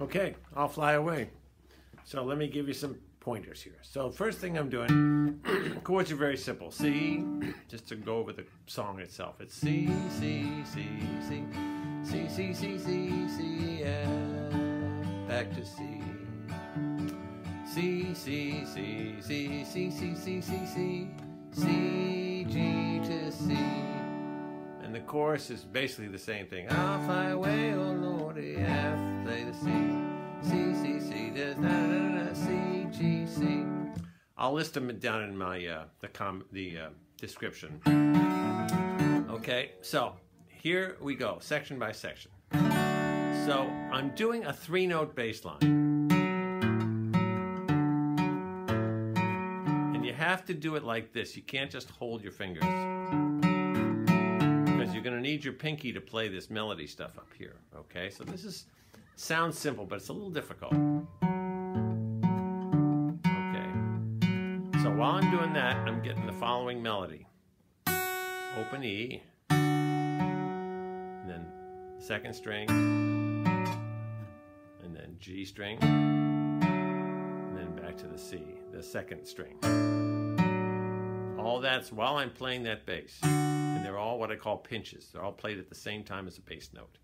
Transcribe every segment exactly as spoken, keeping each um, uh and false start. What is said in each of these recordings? Okay, I'll Fly Away. So let me give you some pointers here. So first thing I'm doing, chords are very simple. C, just to go over the song itself. It's C, C, C, C, C, C, C, C, C, F, back to C. C, C, C, C, C, C, C, C, C, C, G to C. And the chorus is basically the same thing. I'll fly away, oh Lord, F, play the C. C, C, C, da, da, da, C, G, C. I'll list them down in my, uh, the, com the uh, description. Okay, so here we go, section by section. So I'm doing a three-note bass line. Have to do it like this. You can't just hold your fingers, because you're going to need your pinky to play this melody stuff up here. Okay, so this is sounds simple, but it's a little difficult. Okay, so while I'm doing that, I'm getting the following melody. Open E, and then second string, and then G string, and then back to the C, the second string. All that's while I'm playing that bass. And they're all what I call pinches. They're all played at the same time as a bass note.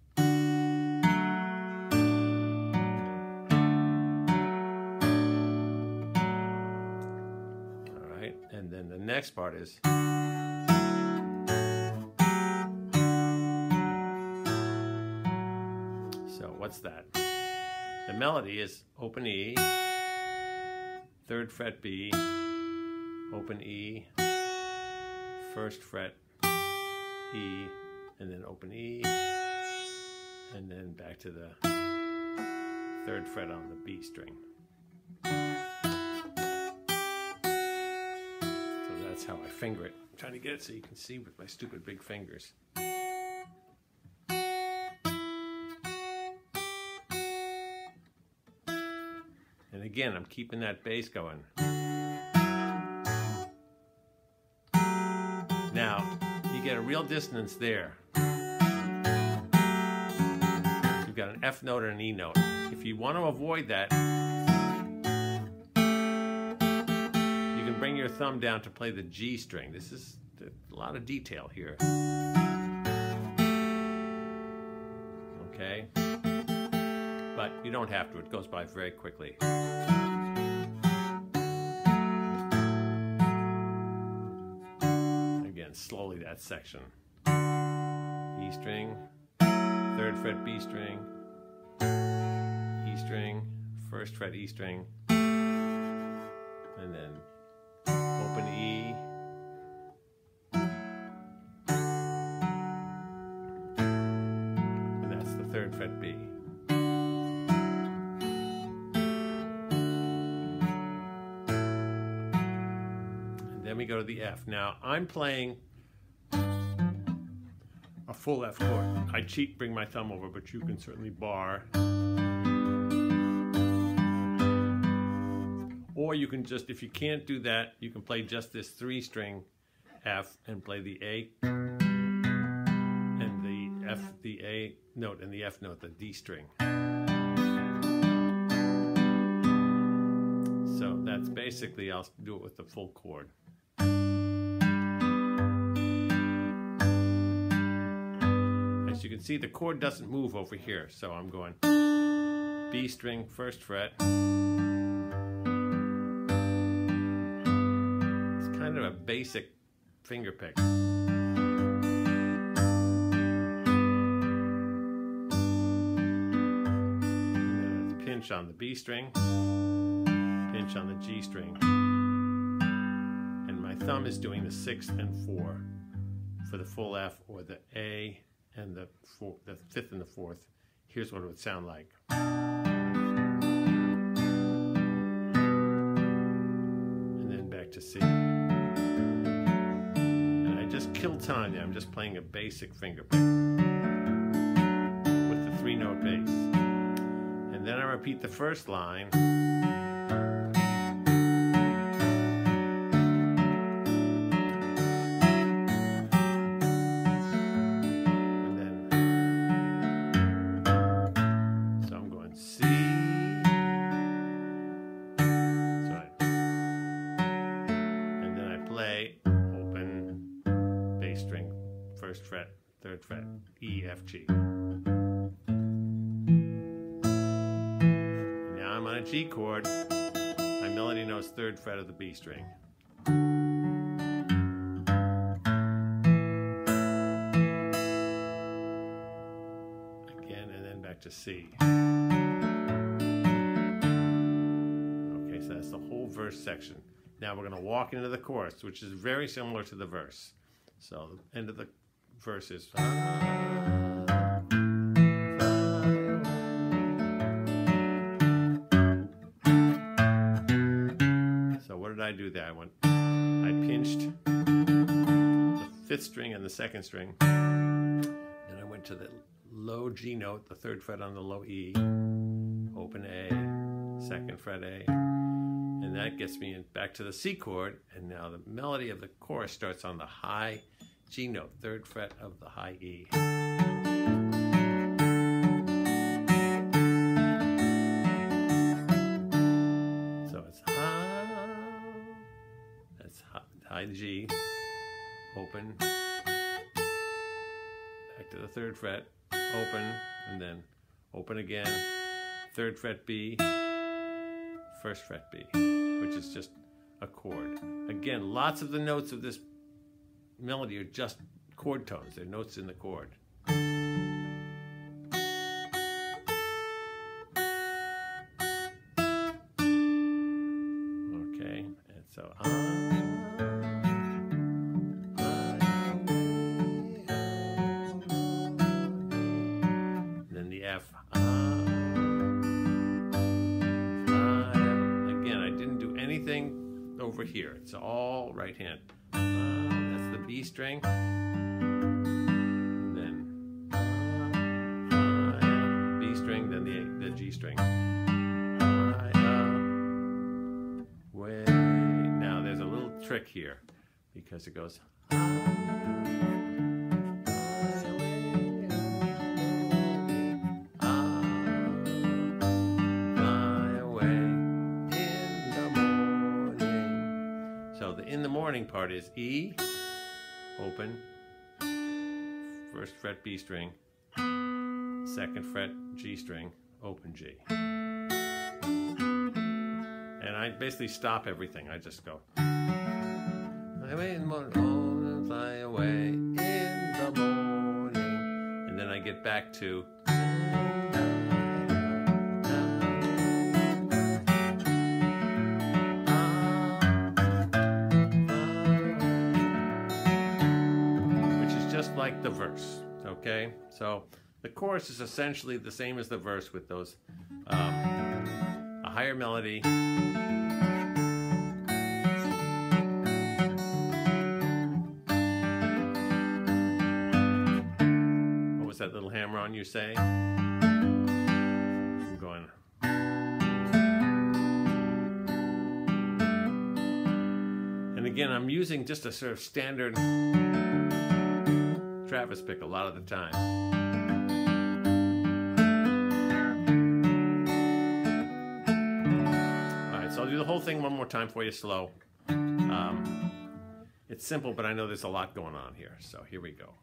All right, and then the next part is. So what's that? The melody is open E, third fret B, open E, first fret E, and then open E, and then back to the third fret on the B string. So that's how I finger it. I'm trying to get it so you can see with my stupid big fingers. And again, I'm keeping that bass going. Now, you get a real dissonance there. You've got an F note and an E note. If you want to avoid that, you can bring your thumb down to play the G string. This is a lot of detail here. Okay? But you don't have to. It goes by very quickly. Slowly that section. E string, third fret B string, E string, first fret E string, and then open E, and that's the third fret B. Then we go to the F. Now I'm playing a full F chord. I cheat, bring my thumb over, but you can certainly bar. Or you can just, if you can't do that, you can play just this three string F and play the A and the F, the A note and the F note, the D string. So that's basically, I'll do it with the full chord. As you can see, the chord doesn't move over here, so I'm going B string, first fret. It's kind of a basic finger pick. And then it's pinch on the B string, pinch on the G string, and my thumb is doing the sixth and four for the full F, or the A and the, four, the fifth and the fourth. Here's what it would sound like. And then back to C. And I just killed time there. I'm just playing a basic finger pick with the three note bass. And then I repeat the first line. See? fret, third fret, E, F, G. Now I'm on a G chord. My melody note's third fret of the B string. Again, and then back to C. Okay, so that's the whole verse section. Now we're going to walk into the chorus, which is very similar to the verse. So the end of the verse is... So what did I do there? I went, I pinched the fifth string and the second string. Then I went to the low G note, the third fret on the low E, open A, second fret A. And that gets me back to the C chord, and now the melody of the chorus starts on the high G note, third fret of the high E. So it's high, that's high, high G, open, back to the third fret, open, and then open again, third fret B, first fret B, which is just a chord. Again, lots of the notes of this melody are just chord tones. They're notes in the chord. Okay, and so ah, ah, then the F. Ah, over here. It's all right hand. Uh, that's the B string. And then uh, B string, then the, the G string. Uh, uh, way. Now there's a little trick here because it goes. In the morning part is E, open, first fret B string, second fret G string, open G. And I basically stop everything. I just go. I wait in the morning, home and fly away in the morning. And then I get back to. Like the verse, okay? So the chorus is essentially the same as the verse with those um, a higher melody, what was that little hammer on you say? I'm going and again I'm using just a sort of standard Travis pick a lot of the time. All right, so I'll do the whole thing one more time for you slow. Um, it's simple, but I know there's a lot going on here, so here we go.